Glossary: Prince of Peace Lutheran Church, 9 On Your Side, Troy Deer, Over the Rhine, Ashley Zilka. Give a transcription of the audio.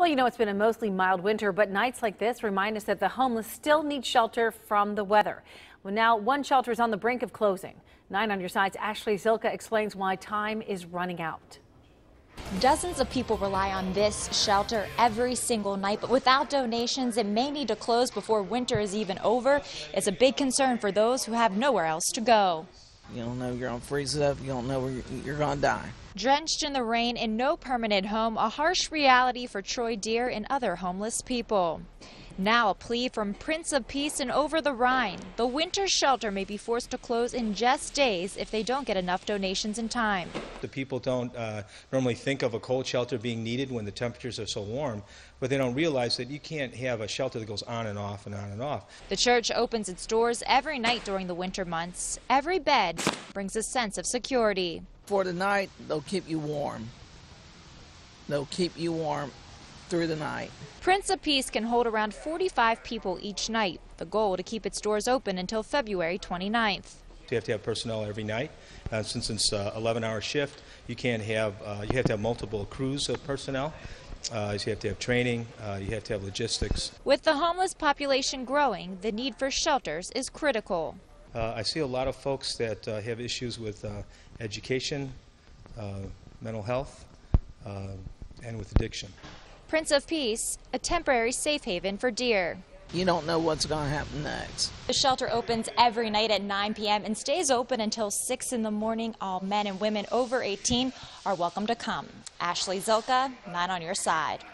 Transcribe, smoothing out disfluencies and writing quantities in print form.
Well, you know, it's been a mostly mild winter, but nights like this remind us that the homeless still need shelter from the weather. Well, now one shelter is on the brink of closing. 9 on your side's Ashley Zilka explains why time is running out. Dozens of people rely on this shelter every single night, but without donations, it may need to close before winter is even over. It's a big concern for those who have nowhere else to go. You don't know you're going to freeze up. You don't know where you're going to die. Drenched in the rain and no permanent home, a harsh reality for Troy Deer and other homeless people. Now a plea from Prince of Peace and Over the Rhine. The winter shelter may be forced to close in just days if they don't get enough donations in time. The people don't normally think of a cold shelter being needed when the temperatures are so warm, but they don't realize that you can't have a shelter that goes on and off and on and off. The church opens its doors every night during the winter months. Every bed brings a sense of security. For the night, they'll keep you warm. They'll keep you warm through the night. Prince of Peace can hold around 45 people each night. The goal to keep its doors open until February 29th. You have to have personnel every night. Since it's an 11-hour shift, you can't have. You have to have multiple crews of personnel. You have to have training. You have to have logistics. With the homeless population growing, the need for shelters is critical. I see a lot of folks that have issues with education, mental health, and with addiction. Prince of Peace, a temporary safe haven for deer. You don't know what's going to happen next. The shelter opens every night at 9 p.m. and stays open until 6 in the morning. All men and women over 18 are welcome to come. Ashley Zilka, 9 on your side.